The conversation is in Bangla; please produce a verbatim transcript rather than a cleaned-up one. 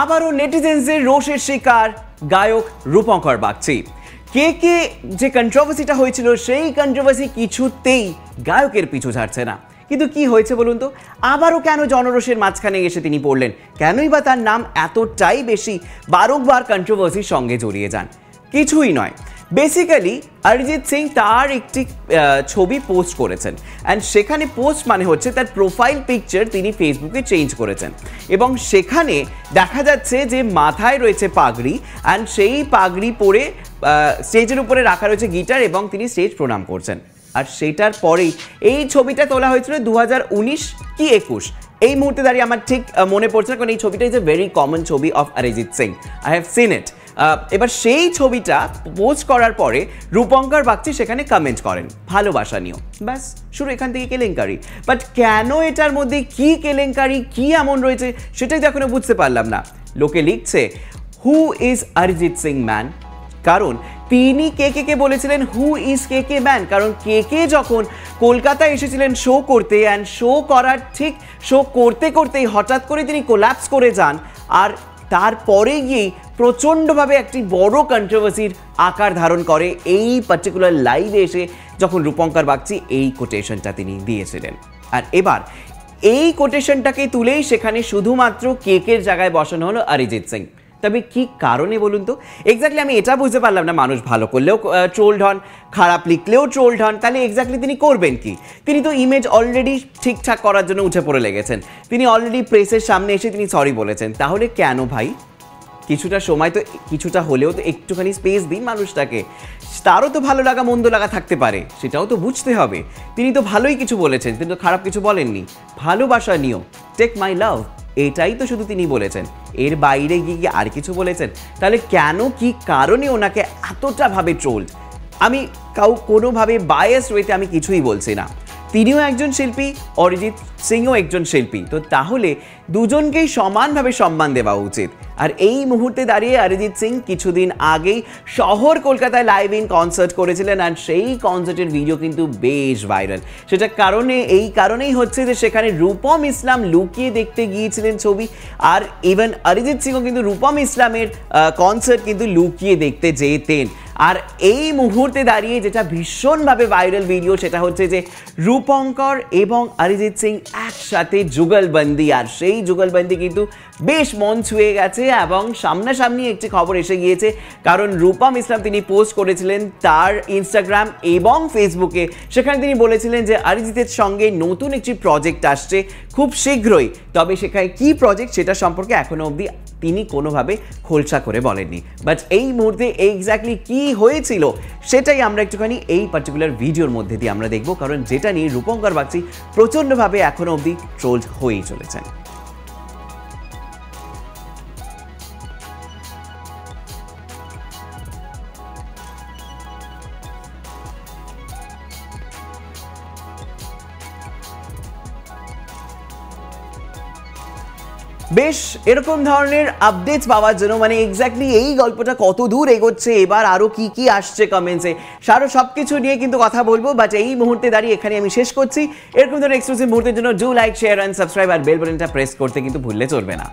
আবারও নেটিজেনদের রোষের শিকার গায়ক রূপঙ্কর বাগচি। কে কে যে কন্ট্রোভার্সিটা হয়েছিল সেই কন্ট্রোভার্সি কিছুতেই গায়কের পিছু ছাড়ছে না। কিন্তু কি হয়েছে বলুন তো, আবারও কেন জনরোষের মাঝখানে এসে তিনি পড়লেন? কেনই বা তার নাম এতটাই বেশি বারংবার কন্ট্রোভার্সির সঙ্গে জড়িয়ে যান? কিছুই নয়, বেসিক্যালি অরিজিৎ সিং তার একটি ছবি পোস্ট করেছেন, অ্যান্ড সেখানে পোস্ট মানে হচ্ছে তার প্রোফাইল পিকচার তিনি ফেসবুকে চেঞ্জ করেছেন, এবং সেখানে দেখা যাচ্ছে যে মাথায় রয়েছে পাগড়ি, অ্যান্ড সেই পাগড়ি পরে স্টেজের উপরে রাখা রয়েছে গিটার এবং তিনি স্টেজ প্রণাম করছেন। আর সেটার পরেই এই ছবিটা তোলা হয়েছিল দু হাজার উনিশ কি একুশ, এই মুহূর্তে দাঁড়িয়ে আমার ঠিক মনে পড়ছে না, কারণ এই ছবিটা ইজ এ ভেরি কমন ছবি of Arijit Singh, I have seen it. এবার সেই ছবিটা পোস্ট করার পরে রূপঙ্কর বাগচি সেখানে কমেন্ট করেন, ভালোবাসা নিও। ব্যাস শুরু, এখান থেকে কেলেঙ্কারি। বাট কেন এটার মধ্যে কি কেলেঙ্কারি, কি এমন রয়েছে সেটাই তো এখনো বুঝতে পারলাম না। লোকে লিখছে who is Arijit Singh man, কারণ তিনি কে কে কে বলেছিলেন who is K K man, কারণ কে কে যখন কলকাতায় এসেছিলেন শো করতে, অ্যান্ড শো করার ঠিক শো করতে করতেই হঠাৎ করে তিনি কোল্যাপস করে যান, আর তারপরে গিয়েই প্রচণ্ডভাবে একটি বড় কন্ট্রোভার্সির আকার ধারণ করে এই পার্টিকুলার লাইভে এসে যখন রূপঙ্কর বাগচি এই কোটেশনটা তিনি দিয়েছিলেন। আর এবার এই কোটেশনটাকে তুলেই সেখানে শুধুমাত্র কেকের জায়গায় বসানো হলো অরিজিৎ সিং। তবে কি কারণে বলুন তো? এক্স্যাক্টলি আমি এটা বুঝতে পারলাম না। মানুষ ভালো করলেও ট্রোলড হন, খারাপ লিখলেও ট্রোলড হন, তাহলে এক্স্যাক্টলি তিনি করবেন কি? তিনি তো ইমেজ অলরেডি ঠিকঠাক করার জন্য উঠে পড়ে লেগেছেন, তিনি অলরেডি প্রেসের সামনে এসে তিনি সরি বলেছেন, তাহলে কেন ভাই? কিছুটা সময় তো, কিছুটা হলেও তো একটুখানি স্পেস দিন মানুষটাকে, তারও তো ভালো লাগা মন্দ লাগা থাকতে পারে, সেটাও তো বুঝতে হবে। তিনি তো ভালোই কিছু বলেছেন, তিনি তো খারাপ কিছু বলেননি। ভালোবাসা নিও, টেক মাই লাভ, এটাই তো শুধু তিনি বলেছেন, এর বাইরে গিয়ে গিয়ে আর কিছু বলেছেন? তাহলে কেন, কি কারণে ওনাকে এতটাভাবে ট্রোলড? আমি কাউ কোনোভাবে বায়াস ওয়েতে আমি কিছুই বলছি না, তিনিও একজন শিল্পী, অরিজিৎ সিংও একজন শিল্পী, তো তাহলে দুজনকেই সমানভাবে সম্মান দেওয়া উচিত। আর এই মুহূর্তে দাঁড়িয়ে অরিজিৎ সিং কিছুদিন আগেই শহর কলকাতায় লাইভ ইন কনসার্ট করেছিলেন, আর সেই কনসার্টের ভিডিও কিন্তু বেশ ভাইরাল। সেটা কারণে এই কারণেই হচ্ছে যে সেখানে রূপম ইসলাম লুকিয়ে দেখতে গিয়েছিলেন ছবি, আর ইভেন অরিজিৎ সিংও কিন্তু রূপম ইসলামের কনসার্ট কিন্তু লুকিয়ে দেখতে যেতেন। আর এই মুহূর্তে দাঁড়িয়ে যেটা ভীষণভাবে ভাইরাল ভিডিও সেটা হচ্ছে যে রূপঙ্কর এবং অরিজিৎ সিং একসাথে যুগলবন্দি, আর সেই যুগলবন্দি কিন্তু বেশ মন ছুঁয়ে গেছে এবং সামনাসামনি একটি খবর এসে গিয়েছে, কারণ রূপম ইসলাম তিনি পোস্ট করেছিলেন তার ইনস্টাগ্রাম এবং ফেসবুকে, সেখানে তিনি বলেছিলেন যে অরিজিতের সঙ্গে নতুন একটি প্রজেক্ট আসছে খুব শীঘ্রই, তবে সেখানে কী প্রজেক্ট সেটা সম্পর্কে এখনও অবধি তিনি কোনোভাবে খোলসা করে বলেননি। বাট এই মুহূর্তে এক্স্যাক্টলি কী হয়েছিল সেটাই আমরা একটুখানি এই পার্টিকুলার ভিডিওর মধ্যে দিয়ে আমরা দেখব, কারণ যেটা নিয়ে রূপঙ্কর বাগচি প্রচণ্ডভাবে এখনও অবধি ট্রোলড হয়েই চলেছেন। বেশ এরকম ধরনের আপডেটস পাওয়ার জন্য, মানে এক্স্যাক্টলি এই গল্পটা কত দূর এগোচ্ছে, এবার আরও কি কি আসছে কমেন্টসে, সারো সব কিছু নিয়ে কিন্তু কথা বলবো। বাট এই মুহূর্তে দাঁড়িয়ে এখানে আমি শেষ করছি। এরকম ধরনের এক্সক্লুসিভ মুহূর্তের জন্য do like, share and subscribe, আর বেল বাটনটা প্রেস করতে কিন্তু ভুললে চলবে না।